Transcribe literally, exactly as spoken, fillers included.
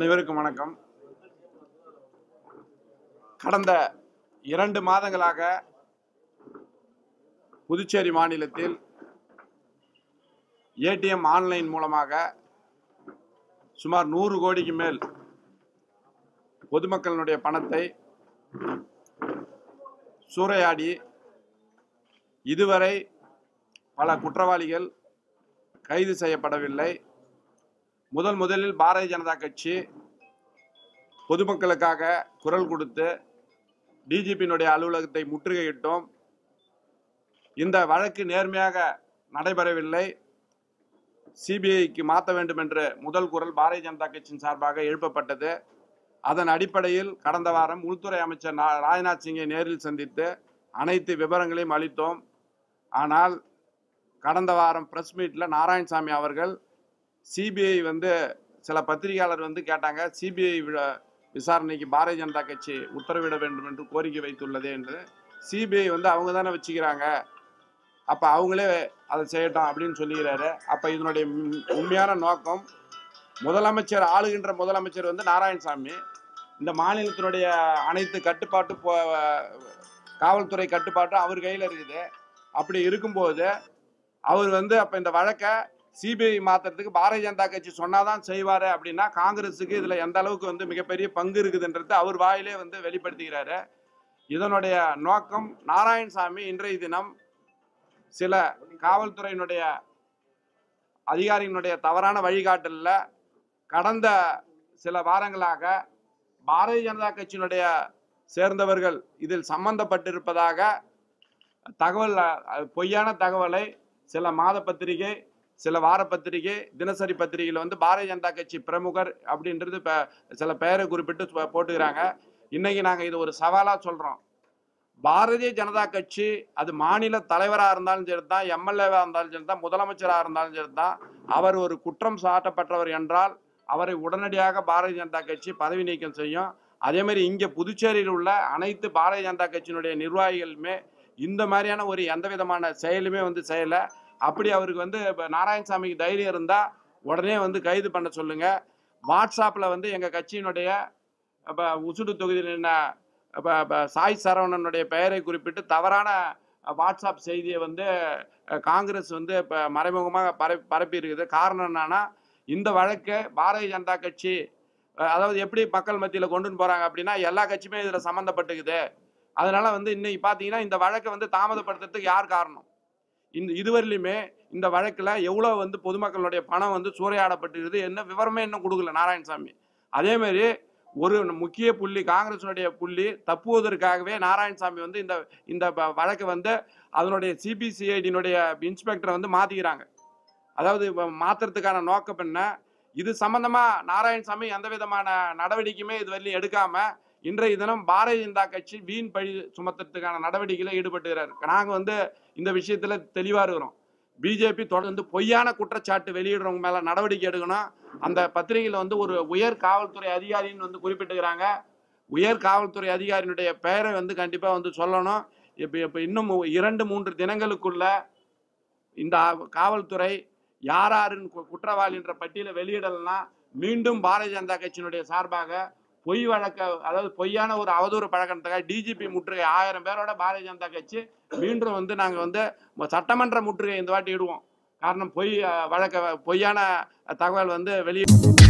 அனைவருக்கும் வணக்கம். கடந்த இரண்டு மாதங்களாக புதுச்சேரி மாநிலத்தில் ஏடிஎம் ஆன்லைன் மூலமாக சுமார் நூறு கோடிக்கு மேல் பொதுமக்களுடைய பணத்தை சூறையாடி இதுவரை பல குற்றவாளிகள் கைது செய்யப்படவில்லை. முதல் முதலில் பாரதிய ஜனதா கட்சி பொதுமக்களுக்காக குரல் கொடுத்து டிஜிபியினுடைய அலுவலகத்தை முற்றுகையிட்டோம். இந்த வழக்கு நேர்மையாக நடைபெறவில்லை, சிபிஐக்கு மாற்ற வேண்டும் என்று முதல் குரல் பாரதிய ஜனதா கட்சியின் சார்பாக எழுப்பப்பட்டது. அதன் அடிப்படையில் கடந்த வாரம் உள்துறை அமைச்சர் ராஜ்நாத் சிங்கை நேரில் சந்தித்து அனைத்து விவரங்களையும் அளித்தோம். ஆனால் கடந்த வாரம் பிரஸ் மீட்டில் நாராயணசாமி அவர்கள் சிபிஐ வந்து சில பத்திரிகையாளர் வந்து கேட்டாங்க, சிபிஐ விசாரணைக்கு பாரதிய ஜனதா கட்சி உத்தரவிட வேண்டும் என்று கோரிக்கை வைத்துள்ளது என்று. சிபிஐ வந்து அவங்க தானே வச்சுக்கிறாங்க, அப்போ அவங்களே அதை செய்யட்டும் அப்படின்னு சொல்லுகிறாரு. அப்போ இதனுடைய உண்மையான நோக்கம், முதலமைச்சர் ஆளுகின்ற முதலமைச்சர் வந்து நாராயணசாமி இந்த மாநிலத்தினுடைய அனைத்து கட்டுப்பாட்டு காவல்துறை கட்டுப்பாட்டும் அவர் கையில் இருக்குது. அப்படி இருக்கும்போது அவர் வந்து அப்போ இந்த வழக்கை சிபிஐ மாத்துறதுக்கு பாரதிய ஜனதா கட்சி சொன்னாதான் செய்வார் அப்படின்னா காங்கிரஸுக்கு இதில் எந்த அளவுக்கு வந்து மிகப்பெரிய பங்கு இருக்குதுன்றது அவர் வாயிலே வந்து வெளிப்படுத்துகிறாரு. இதனுடைய நோக்கம், நாராயணசாமி இன்றைய தினம் சில காவல்துறையினுடைய அதிகாரிகளுடைய தவறான வழிகாட்டலில் கடந்த சில வாரங்களாக பாரதிய ஜனதா கட்சியினுடைய சேர்ந்தவர்கள் இதில் சம்பந்தப்பட்டிருப்பதாக தகவல், பொய்யான தகவலை சில மாத பத்திரிகை, சில வார பத்திரிகை, தினசரி பத்திரிகையில் வந்து பாரதிய ஜனதா கட்சி பிரமுகர் அப்படின்றது இப்போ சில பெயரை குறிப்பிட்டு போட்டுக்கிறாங்க. இன்றைக்கி நாங்கள் இது ஒரு சவாலாக சொல்கிறோம். பாரதிய ஜனதா கட்சி அது மாநில தலைவராக இருந்தாலும் சரி தான், எம்எல்ஏவாக இருந்தாலும் சரி தான், முதலமைச்சராக இருந்தாலும் சரி தான், அவர் ஒரு குற்றம் சாட்டப்பட்டவர் என்றால் அவரை உடனடியாக பாரதிய ஜனதா கட்சி பதவி நீக்கம் செய்யும். அதே மாதிரி இங்கே புதுச்சேரியில் உள்ள அனைத்து பாரதிய ஜனதா கட்சியினுடைய நிர்வாகிகளுமே இந்த மாதிரியான ஒரு எந்த விதமான செயலுமே வந்து செய்யலை. அப்படி அவருக்கு வந்து இப்போ நாராயணசாமிக்கு தைரியம் இருந்தால் உடனே வந்து கைது பண்ண சொல்லுங்கள். வாட்ஸ்அப்பில் வந்து எங்கள் கட்சியினுடைய இப்போ உசுடு தொகுதியில் என்ன இப்போ சாய் சரவணனுடைய பெயரை குறிப்பிட்டு தவறான வாட்ஸ்அப் செய்தியை வந்து காங்கிரஸ் வந்து இப்போ மறைமுகமாக பரப்பி பரப்பி இருக்குது. காரணம் என்னன்னா, இந்த வழக்கு பாரதிய ஜனதா கட்சி அதாவது எப்படி மக்கள் மத்தியில் கொண்டுன்னு போகிறாங்க அப்படின்னா எல்லா கட்சியுமே இதில் சம்மந்தப்பட்டுக்குது. அதனால் வந்து இன்னைக்கு பார்த்தீங்கன்னா இந்த வழக்கை வந்து தாமதப்படுத்துறதுக்கு யார் காரணம்? இந்த இதுவரையிலுமே இந்த வழக்கில் எவ்வளோ வந்து பொதுமக்களுடைய பணம் வந்து சூறையாடப்பட்டுகிறது என்ன விவரமே இன்னும் கொடுக்கல நாராயணசாமி. அதேமாரி ஒரு முக்கிய புள்ளி, காங்கிரஸினுடைய புள்ளி தப்புவதற்காகவே நாராயணசாமி வந்து இந்த இந்த வழக்கை வந்து அதனுடைய சிபிசிஐடியினுடைய இன்ஸ்பெக்டரை வந்து மாற்றிக்கிறாங்க. அதாவது மாற்றுறதுக்கான நோக்கம் என்ன? இது சம்மந்தமாக நாராயணசாமி எந்த விதமான நடவடிக்கையுமே இதுவரையிலும் எடுக்காமல் இன்றைய தினம் பாரதிய ஜனதா கட்சி வீண் பழி சுமத்துறதுக்கான நடவடிக்கையில் ஈடுபட்டுகிறார். நாங்கள் வந்து இந்த விஷயத்தில் தெளிவாக இருக்கிறோம். பிஜேபி தொடர்ந்து பொய்யான குற்றச்சாட்டு வெளியிடுறவங்க மேலே நடவடிக்கை எடுக்கணும். அந்த பத்திரிகையில் வந்து ஒரு உயர் காவல்துறை அதிகாரின்னு வந்து குறிப்பிட்டுக்கிறாங்க. உயர் காவல்துறை அதிகாரியினுடைய பெயரை வந்து கண்டிப்பாக வந்து சொல்லணும். இப்போ இப்போ இன்னும் இரண்டு மூன்று தினங்களுக்குள்ள இந்த காவல்துறை யார் யாருன்னு குற்றவாளின்ற பட்டியலை வெளியிடலைன்னா மீண்டும் பாரதிய ஜனதா கட்சியினுடைய சார்பாக பொய் வழக்க, அதாவது பொய்யான ஒரு அவதூறு பழக்கத்துக்காக டிஜிபி முற்றுகை ஆயிரம் பேரோட பாரதிய ஜனதா கட்சி மீண்டும் வந்து நாங்கள் வந்து சட்டமன்ற முற்றுகை இந்த வாட்டி இடுவோம். காரணம் பொய் வழக்க, பொய்யான தகவல் வந்து வெளியே